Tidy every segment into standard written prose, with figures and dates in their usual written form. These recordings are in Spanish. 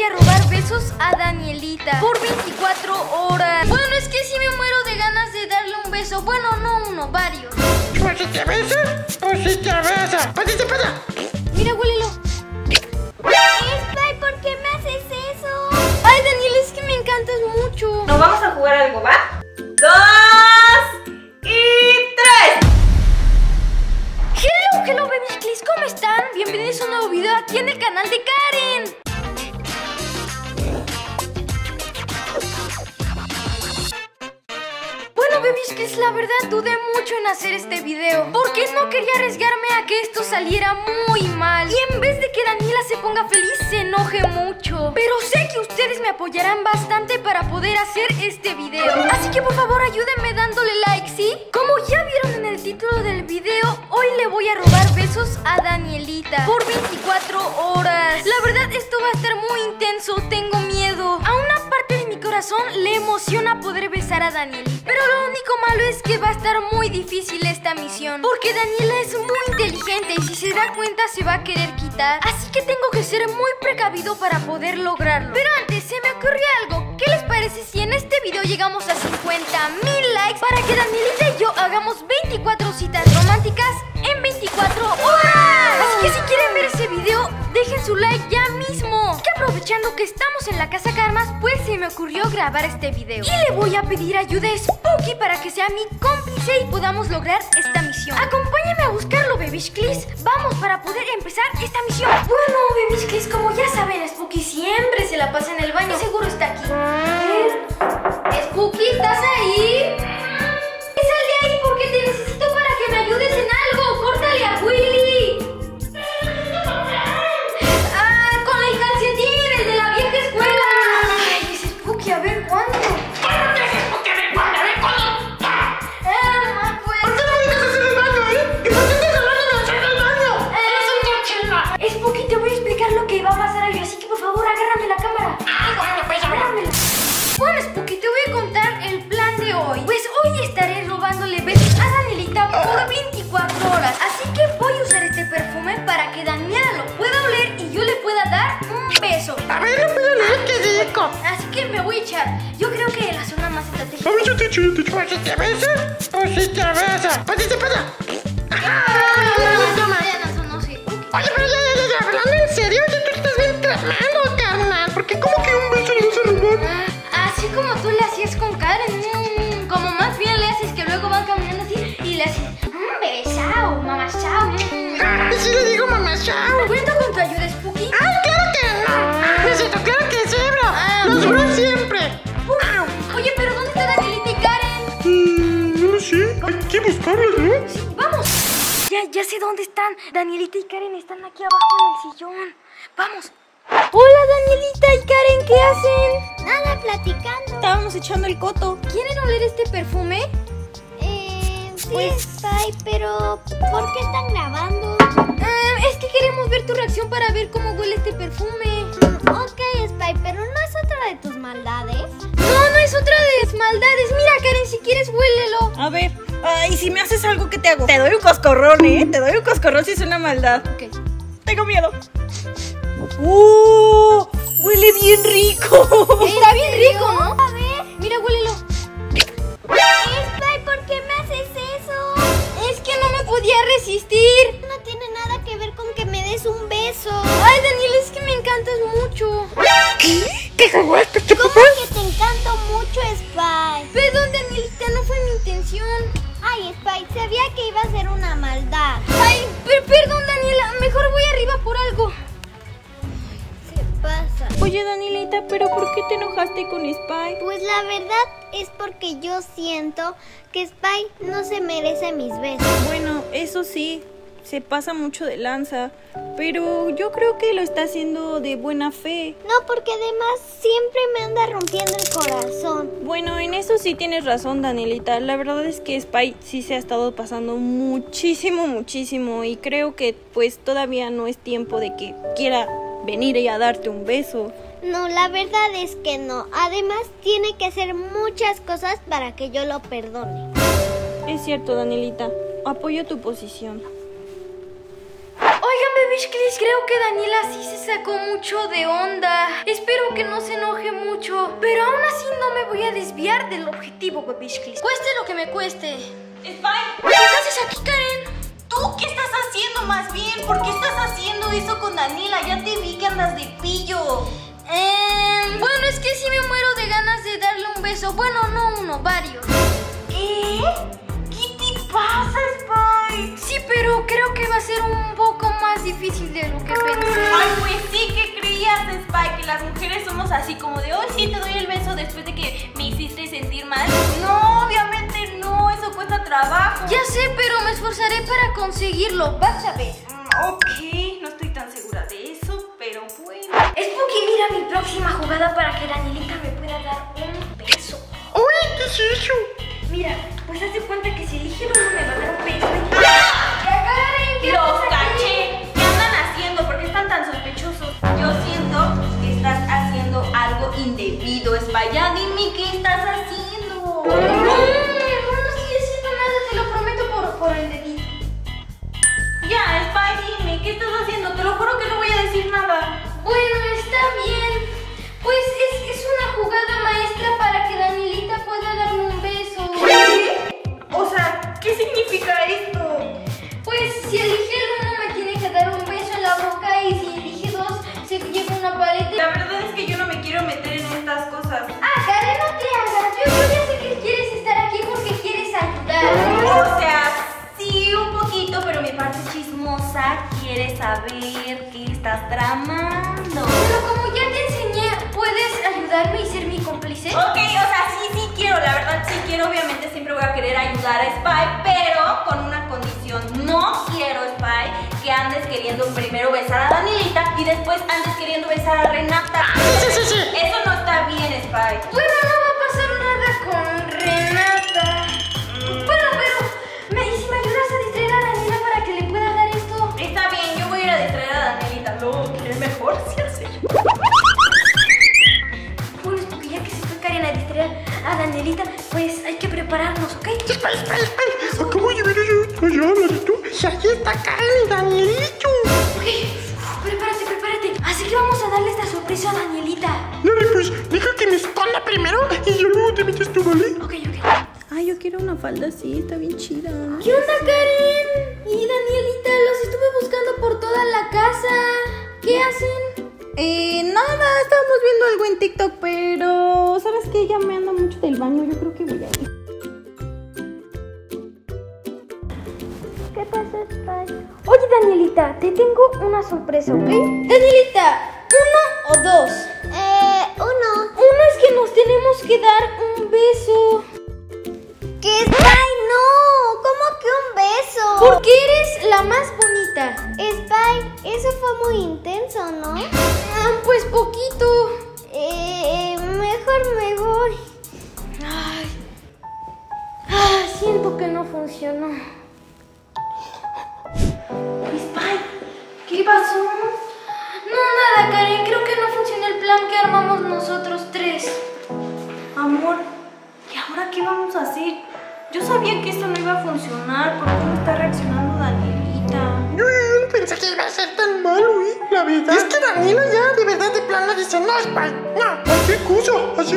voy a robar besos a Danielita por 24 horas. Bueno, es que sí me muero de ganas de darle un beso. Bueno, no uno, varios. Pues si te besa, pues si te besa. ¡Pásate, pasa! Mira, huélelo. Spay, ¿por qué me haces eso? Ay, Daniel, es que me encantas mucho. Nos vamos a jugar algo, ¿va? 2 y 3. Hello, hello, baby Clis, ¿cómo están? Bienvenidos a un nuevo video aquí en el canal de Karen. La verdad dudé mucho en hacer este video porque no quería arriesgarme a que esto saliera muy mal, y en vez de que Daniela se ponga feliz se enoje mucho. Pero sé que ustedes me apoyarán bastante para poder hacer este video, así que por favor ayúdenme dándole like, ¿sí? Como ya vieron en el título del video, hoy le voy a robar besos a Danielita por 24 horas. La verdad esto va a estar muy intenso, tengo miedo. A una parte de mi corazón le emociona poder besar a Danielita, pero lo único malo es que va a estar muy difícil esta misión, porque Daniela es muy inteligente y si se da cuenta se va a querer quitar, así que tengo que ser muy precavido para poder lograrlo. Pero antes se me ocurrió algo. ¿Qué les parece si en este video llegamos a 50,000 likes para que Danielita y yo hagamos 24 citas románticas en 24 horas? Así que si quieren ver ese video, dejen su like ya mismo. Es que aprovechando que estamos en la casa Karmas, pues se me ocurrió grabar este video, y le voy a pedir ayuda a Spooky para que sea mi cómplice y podamos lograr esta misión. Acompáñame a buscarlo, Babish Clis. Vamos, para poder empezar esta misión. Bueno, Babish Clis, como ya saben, Spooky siempre se la pasa en el baño. Seguro está aquí. Spooky, ¿estás ahí? Sal de ahí porque te necesito para que me ayudes en algo. ¡Córtale a Willy! Así que me voy a echar. Yo creo que la zona más estratégica. Pues si te besa, pues si te besa. Pues si te pasa. Oye, pero ya, hablando en serio, ya tú estás bien tramado, carnal. Porque como que un beso no se lo dan. Así como tú le hacías con Karen, como más bien le haces que luego van caminando así y le haces bebé chao, mamá chao. Ah, sí le digo mamá chao. ¿Cuento con tu ayuda, Spooky? ¡Ay, claro que no! Necesito, claro que sí, bro. ¡Los juro siempre! Oye, pero ¿dónde está Danielita y Karen? No lo sé. Hay que buscarlas, ¿no? Sí, vamos. Ya sé dónde están. Danielita y Karen están aquí abajo en el sillón. Vamos. Hola, Danielita y Karen, ¿qué hacen? Nada, platicando. Estábamos echando el coto. ¿Quieren oler este perfume? Sí, pues... Spay, pero ¿por qué están grabando? Es que queremos ver tu reacción para ver cómo huele este perfume. Ok, Spay, pero no es otra de tus maldades. No, no es otra de tus maldades. Mira, Karen, si quieres, huélelo. A ver, y si me haces algo, ¿qué te hago? Te doy un coscorrón, ¿eh? Te doy un coscorrón si es una maldad. Ok. Tengo miedo. ¡Oh! Huele bien rico. Está bien rico, ¿no? A ver. Mira, huélelo. Spay, ¿por qué me haces eso? Es que no me podía resistir. No tiene nada que ver con que me des un beso. Ay, Daniel, es que me encantas mucho. ¿Qué? ¿Qué jaguas? ¿Cómo que te encanto mucho, Spay? Perdón, Danielita, no fue mi intención. Ay, Spay, sabía que iba a ser una maldad. Ay, perdón, Daniela, mejor voy arriba por algo. Se pasa. Oye, Danielita, ¿pero por qué te enojaste con Spay? Pues la verdad es porque yo siento que Spay no se merece mis besos. Bueno, eso sí, se pasa mucho de lanza, pero yo creo que lo está haciendo de buena fe. No, porque además siempre me anda rompiendo el corazón. Bueno, en eso sí tienes razón, Danielita. La verdad es que Spay sí se ha estado pasando muchísimo. Y creo que pues todavía no es tiempo de que quiera venir ella a darte un beso. No, la verdad es que no. Además tiene que hacer muchas cosas para que yo lo perdone. Es cierto, Danielita. Apoyo tu posición. Oigan, Babish Clis, creo que Daniela sí se sacó mucho de onda. Espero que no se enoje mucho. Pero aún así no me voy a desviar del objetivo, Babishklis. Cueste lo que me cueste. Spay, ¿qué haces aquí, Karen? ¿Tú qué estás haciendo más bien? ¿Por qué estás haciendo eso con Daniela? Ya te vi que andas de pillo. Bueno, es que sí me muero de ganas de darle un beso. Bueno, no uno, varios. ¿Qué? ¿Qué te pasa, Spay? Sí, pero creo que va a ser un poco más difícil de lo que pensé. Ay, pues sí que creías, Spay, que las mujeres somos así como de hoy sí te doy el beso después de que me hiciste sentir mal. No, obviamente no, eso cuesta trabajo. Ya sé, pero me esforzaré para conseguirlo, vas a ver. Ok, no estoy tan segura de eso, pero bueno. Es porque mira mi próxima jugada para que Danielita me pueda dar un beso. Uy, ¿qué es eso? Mira, pues hazte cuenta que si dije uno me va a dar un beso. ¡Karen! ¡Los caché! ¿Qué andan haciendo? ¿Por qué están tan sospechosos? Yo siento que estás haciendo algo indebido, Spay. Ya dime qué estás haciendo. No, no estoy haciendo nada, te lo prometo por el dedito. Ya, Spay, dime, ¿qué estás haciendo? Te lo juro que no voy a decir nada. Bueno, está bien. Pues es una jugada maestra para que Danielita pueda darme un beso. ¿Qué? O sea, ¿qué significa esto? Pues si elige el uno me tiene que dar un beso en la boca y si elige dos se lleva una paleta. La verdad es que yo no me quiero meter en estas cosas. Ah, Karen, no te hagas. Yo ya sé que quieres estar aquí porque quieres ayudar. O sea, sí, un poquito, pero mi parte chismosa quiere saber qué estás tramando. Pero como ya te enseñé, ¿puedes ayudarme y ser mi cómplice? Ok, o sea, sí quiero, la verdad sí quiero. Obviamente siempre voy a querer ayudar a Spay, pero con una condición. No quiero, Spay, que andes queriendo primero besar a Danielita y después andes queriendo besar a Renata. Sí. Eso no está bien, Spay. Bueno, no va a pasar nada con Renata. Bueno, pero ¿y si me ayudas a distraer a Daniela para que le pueda dar esto? Está bien, yo voy a ir a distraer a Danielita. Luego, que es mejor si hacer. Bueno, porque ya que se fue Karen a distraer a Danielita, pues hay que prepararnos, ¿ok? Espera. ¿Cómo yo? ¿Tú? Aquí está Karen, Danielito. Ok, prepárate. Así que vamos a darle esta sorpresa a Danielita. No, pues deja que me esconda primero y yo luego te metes tú, ¿vale? Ok. Ay, yo quiero una falda así, está bien chida. ¿Qué onda, Karen? Y Danielita, los estuve buscando por toda la casa. ¿Qué hacen? Nada, estábamos viendo algo en TikTok, pero ¿sabes qué? Ya me anda mucho del baño, yo creo que voy a ir. ¿Qué pasa, Spay? Oye, Danielita, te tengo una sorpresa, ¿ok? Danielita, ¿uno o dos? Uno. Uno es que nos tenemos que dar un beso. ¿Qué? ¡Spay, no! ¿Cómo que un beso? Porque eres la más bonita. Spay, eso fue muy intenso, ¿no? Pues poquito. Mejor me voy. Ay, siento que no funcionó. Spay, ¿qué pasó? No, nada, Karen. Creo que no funcionó el plan que armamos nosotros tres. Amor, ¿y ahora qué vamos a hacer? Yo sabía que esto no iba a funcionar. ¿Por cómo está reaccionando Danielita? No pensé que iba a ser tan malo, ¿eh? La verdad. Es que Daniela ya de verdad de plano dice, no, Spay, no,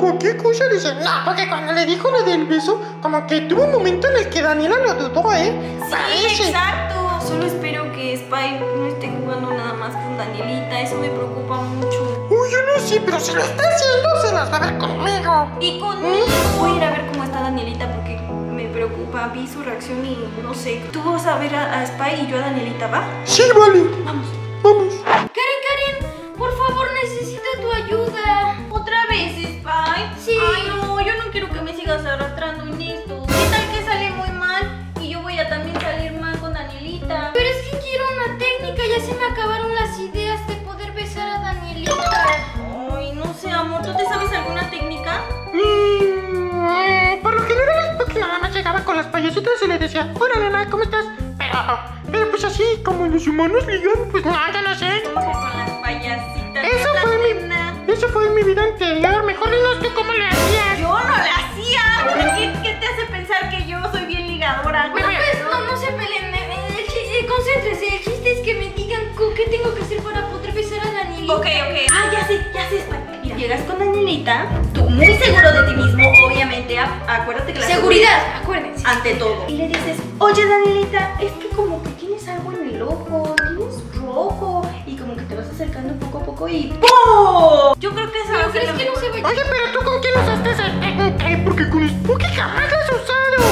cualquier cosa dice, no. Porque cuando le dijo lo del beso, como que tuvo un momento en el que Daniela lo dudó, ¿eh? Sí, parece. Exacto. Solo espero que Spay no esté jugando nada más con Danielita. Eso me preocupa mucho. Uy, yo no sé, pero si lo está haciendo, se las va a ver conmigo. Y conmigo. Voy a ir a ver cómo está Danielita porque me preocupa, vi su reacción y no sé. Tú vas a ver a Spay y yo a Danielita, ¿va? Sí, vale. Vamos. Karen, por favor, necesito tu ayuda. ¿Otra vez, Spay? Sí. Ay, no, yo no quiero que me sigas arrastrando en esto. ¿Qué tal que sale muy mal? Y yo voy a también salir mal con Danielita. Pero es que quiero una técnica, ya se me acabaron las ideas de poder besar a Danielita. Ay, no sé, amor, ¿tú te sabes alguna técnica? Por lo general es porque nada más llegaba con las payasitas y le decía, hola mamá, ¿cómo estás? Pero pues así, como los humanos ligan, pues nada, no sé. ¿Cómo que con las payasitas? Eso fue mi vida anterior, mejor dinos tú cómo le hacías. Yo no la hacía, ¿qué te hace pensar que yo soy bien ligadora? Bueno, pues no se peleen, concéntrese, el chiste es que me digan qué tengo que hacer para poder besar a Danielita. Ok, ah, ya sé, Spay, mira. llegas con Danielita, tú muy seguro de ti mismo, obviamente, acuérdate que la seguridad, acuérdense, ante todo. Y le dices, oye Danielita, es que como que tienes algo en el ojo, tienes rojo, y como que te vas acercando poco a poco y ¡pum! Yo creo que eso es que no se vaya. Oye, pero tú ¿con quién usaste esa? Porque con Spooky jamás la has usado.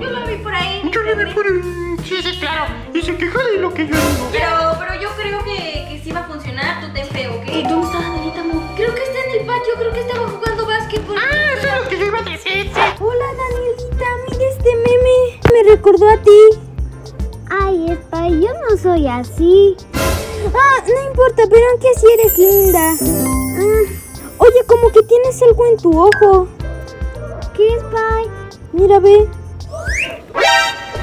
Yo la vi por ahí. Yo la vi por ahí. Sí, claro. Y se queja de lo que yo digo. Pero yo creo que sí va a funcionar. Tú te feo, ¿ok? ¿Y dónde está Danielita, amor? Creo que está en el patio. Creo que estaba jugando básquet. Ah, eso es lo que yo iba a decir. Hola, Danielita. Mira este meme. Me recordó a ti. Ay, Spay, yo no soy así. Ah, no importa, pero aunque así eres linda. Oye, como que tienes algo en tu ojo. ¿Qué es, Spay? Mira, ve.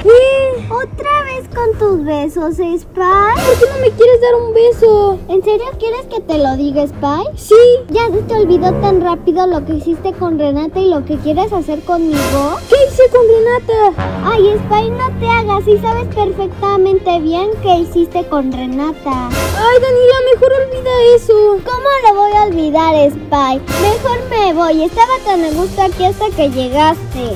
¿Qué? ¿Otra vez con tus besos, Spay? ¿Por qué no me quieres dar un beso? ¿En serio quieres que te lo diga, Spay? Sí. ¿Ya se te olvidó tan rápido lo que hiciste con Renata y lo que quieres hacer conmigo? ¿Qué hice con Renata? Ay, Spay, no te hagas. Y sabes perfectamente bien qué hiciste con Renata. Ay, Daniela, mejor olvida eso. ¿Cómo lo voy a olvidar, Spay? Mejor me voy. Estaba tan a gusto aquí hasta que llegaste.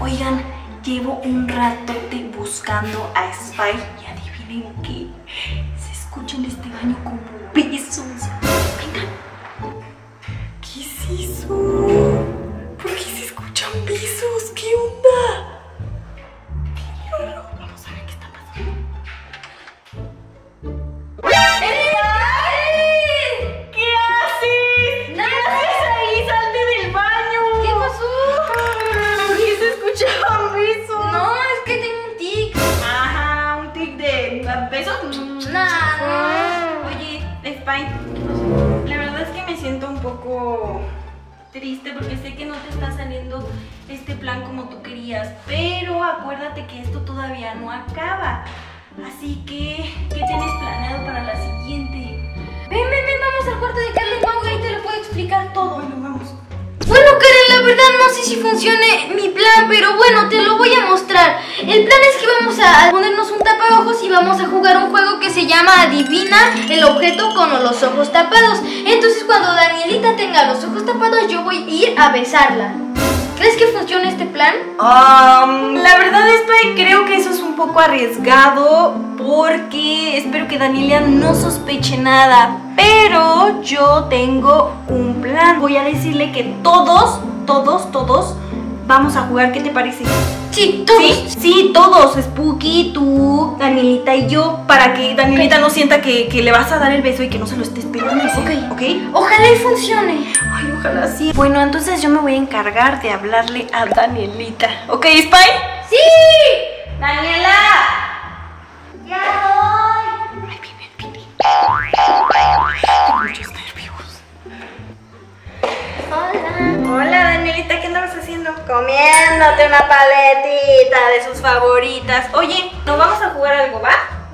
Oigan, llevo un ratote buscando a Spay y adivinen qué, se escucha en este baño como besos. Vengan. ¿Qué es eso? ¿Por qué se escuchan besos? ¿Qué onda? Vamos a ver qué está pasando. ¡Ey! ¿Qué haces? ¿Qué haces ahí? ¡Salte del baño! ¿Qué pasó? No, es que tengo un tic. Ajá, un tic de besos. Nada. Oye, Spay, la verdad es que me siento un poco triste porque sé que no te está saliendo este plan como tú querías, pero acuérdate que esto todavía no acaba. Así que, ¿qué tienes planeado para la siguiente? Ven, vamos al cuarto de Karen, vamos, ahí te lo puedo explicar todo. Bueno, vamos. Bueno, Karen, la verdad no sé si funcione mi plan, pero bueno, te lo voy a mostrar. El plan es que vamos a ponernos un tapaojos y vamos a jugar un juego que se llama Adivina el objeto con los ojos tapados. Entonces, cuando Danielita tenga los ojos tapados, yo voy a ir a besarla. ¿Crees que funcione este plan? La verdad, Spay, creo que eso es un poco arriesgado porque espero que Daniela no sospeche nada. Pero yo tengo un plan. Voy a decirle que todos vamos a jugar. ¿Qué te parece? Sí, todos. Sí, todos. Spooky, tú, Danielita y yo. Para que Danielita no sienta que le vas a dar el beso y que no se lo esté esperando. Ok. Ojalá y funcione. Ay, ojalá sí. Bueno, entonces yo me voy a encargar de hablarle a Danielita. ¿Ok, Spay? ¡Sí! ¡Daniela! ¡Ya! Hola Danielita, ¿qué andabas haciendo? Comiéndote una paletita de sus favoritas. Oye, ¿no vamos a jugar algo, va?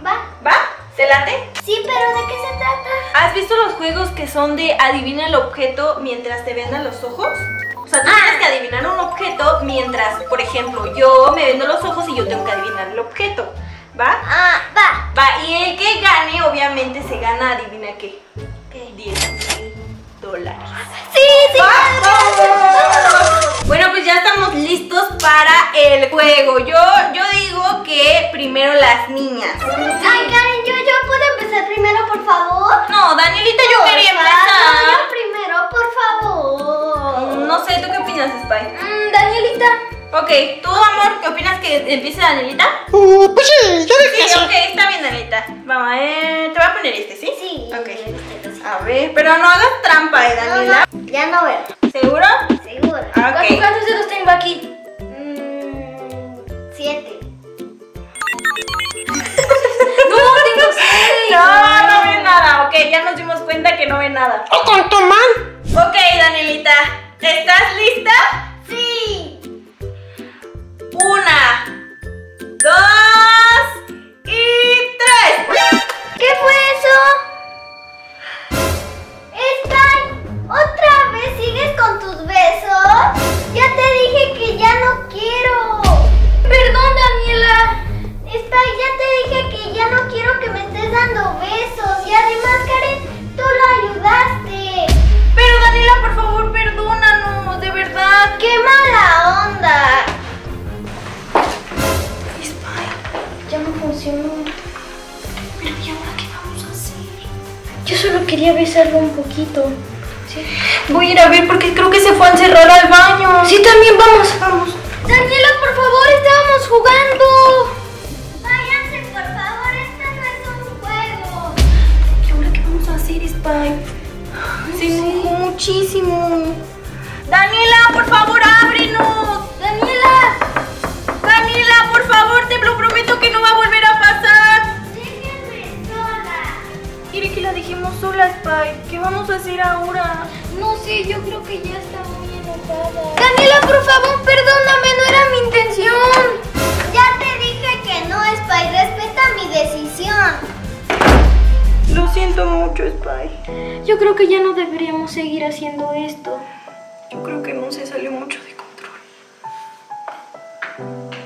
¿Va? ¿Te late? Sí, pero ¿de qué se trata? ¿Has visto los juegos que son de adivina el objeto mientras te vendan los ojos? O sea, tú tienes que adivinar un objeto mientras, por ejemplo, yo me vendo los ojos y yo tengo que adivinar el objeto. ¿Va? Va, y el que gane, obviamente, se gana, adivina qué. $10,000. ¡Sí! ¡Vamos! Bueno, pues ya estamos listos para el juego. Yo digo que primero las niñas. Ay, Karen, ¿yo puedo empezar primero, por favor? No, Danielita, yo quería empezar. No, yo primero, por favor. No sé, ¿tú qué opinas, Spay? Danielita. Ok, ¿tú, amor, qué opinas que empiece Danielita? Pues sí, yo dije sí, ok, está bien, Danielita. Vamos a ver, te voy a poner este, ¿sí? Sí. Ok. A ver, pero no hagas trampa, Daniela. No, ya no veo. ¿Seguro? Seguro. Okay. ¿Cuántos dedos tengo aquí? 7. No, tengo 6. No veo nada. Ok, ya nos dimos cuenta que no ve nada. ¡Oh, cuánto mal! Ok, Danielita, ¿estás lista? Sí. 1, 2 y 3. ¿Qué fue eso? ¿Otra vez sigues con tus besos? Ya te dije que ya no quiero. Perdón, Daniela. Spay, ya te dije que ya no quiero funcionó. Pero ¿y ahora qué vamos a hacer? Yo solo quería besarlo un poquito. ¿Sí? Voy a ir a ver porque creo que se fue a encerrar al baño. Sí, también vamos, vamos. Daniela, por favor, estábamos jugando. Váyanse, por favor, esta no es un juego. ¿Y ahora qué vamos a hacer, Spay? Se enojó muchísimo. Daniela, por favor, ábrenos. Daniela, Daniela, por favor, te lo prometo que no va a volver a pasar. Déjenme sola. ¿Quiere que la dejemos sola, Spay? ¿Qué vamos a hacer ahora? No sé, yo creo que ya está muy enojada. Daniela, por favor, perdóname, no era mi intención. Ya te dije que no, Spay, respeta mi decisión. Lo siento mucho, Spay. Yo creo que ya no deberíamos seguir haciendo esto. Yo creo que no se salió mucho de control.